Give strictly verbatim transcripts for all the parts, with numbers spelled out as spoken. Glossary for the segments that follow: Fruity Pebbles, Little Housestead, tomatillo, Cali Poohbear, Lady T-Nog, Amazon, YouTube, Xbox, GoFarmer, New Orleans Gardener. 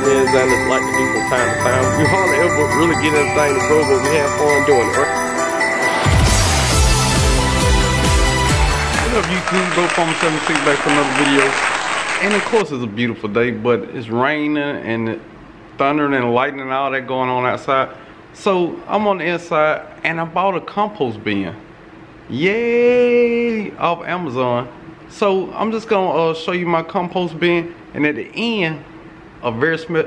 came in and like to do from time to time. We hardly ever really get anything to grow, but we have fun doing it. What up, YouTube? GoFarmer seventy-six back for another video. And of course, it's a beautiful day, but it's raining and thundering and lightning and all that going on outside. So I'm on the inside and I bought a compost bin. Yay! Off Amazon. So I'm just gonna uh, show you my compost bin, and at the end, a very spe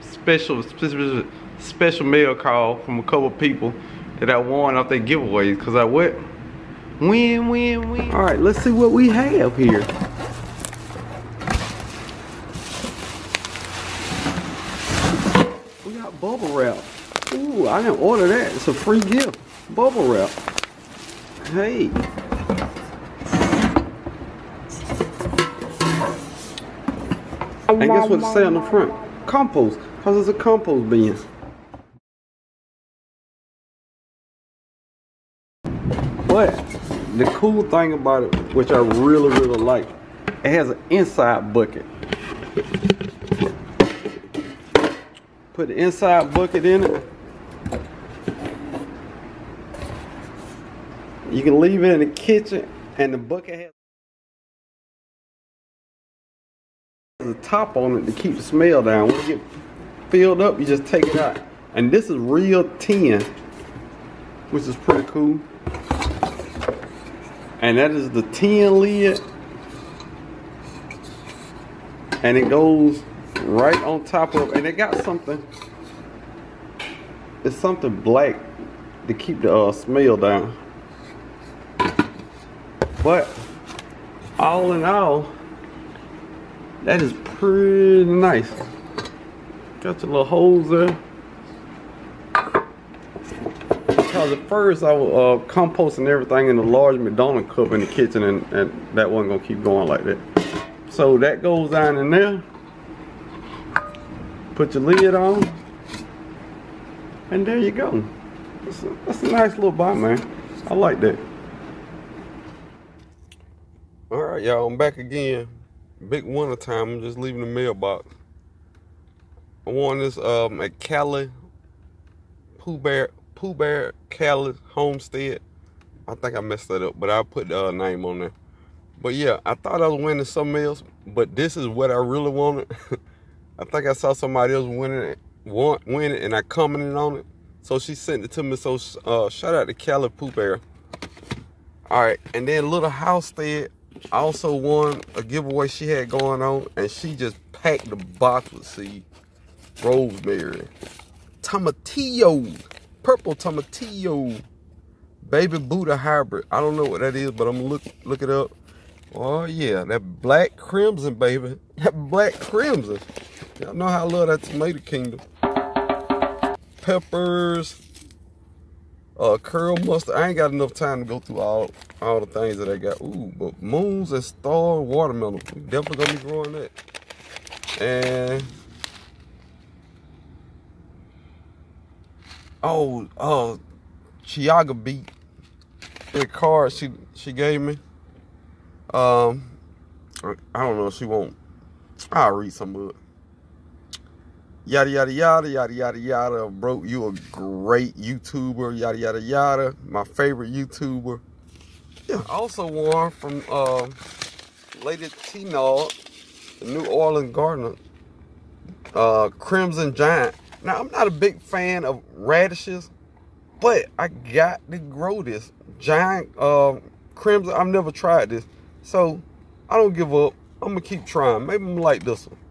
special, special, special mail call from a couple people that I won off their giveaways. Cause I what? Win, win, win. All right, let's see what we have here. We got bubble wrap. Ooh, I didn't order that. It's a free gift. Bubble wrap. Hey. And guess what it say on the front? Compost. Because it's a compost bin. But the cool thing about it, which I really, really like, it has an inside bucket. Put the inside bucket in it. You can leave it in the kitchen, and the bucket has the top on it to keep the smell down. When it gets filled up, you just take it out. And this is real tin, which is pretty cool. And that is the tin lid, and it goes right on top of. And it got something. It's something black to keep the uh, smell down. But all in all, that is pretty nice. Got your little holes there. Because at first I was uh, composting everything in the large McDonald's cup in the kitchen, and, and that wasn't gonna keep going like that. So that goes down in there. Put your lid on, and there you go. That's a, that's a nice little bite, man. I like that. All right, y'all, I'm back again. Big winter time. I'm just leaving the mailbox. I won this um, at Cali Poohbear, Poohbear Cali Homestead. I think I messed that up, but I put the uh, name on there. But yeah, I thought I was winning something else, but this is what I really wanted. I think I saw somebody else winning it, won, win it, and I commented on it. So she sent it to me. So uh, shout out to Cali Poohbear. All right, and then Little Housestead also won a giveaway she had going on, and she just packed the box with seed, rosemary, tomatillo, purple tomatillo, baby Buddha hybrid. I don't know what that is, but I'm gonna look look it up. Oh yeah, that black crimson, baby, that black crimson. Y'all know how I love that tomato kingdom. Peppers, uh, curl mustard. I ain't got enough time to go through all all the things that I got. Ooh, but moons and star watermelon. We definitely gonna be growing that. And oh, uh, Chiaga beet. That card she she gave me. Um, I don't know if she won't. I'll read some of it. Yada, yada, yada, yada, yada, yada. Bro, you a great YouTuber. Yada, yada, yada. My favorite YouTuber. Yeah. Also won from uh, Lady T-Nog, the New Orleans Gardener. Uh, Crimson Giant. Now, I'm not a big fan of radishes, but I got to grow this. Giant uh, Crimson. I've never tried this. So, I don't give up. I'm going to keep trying. Maybe I'm going to like this one.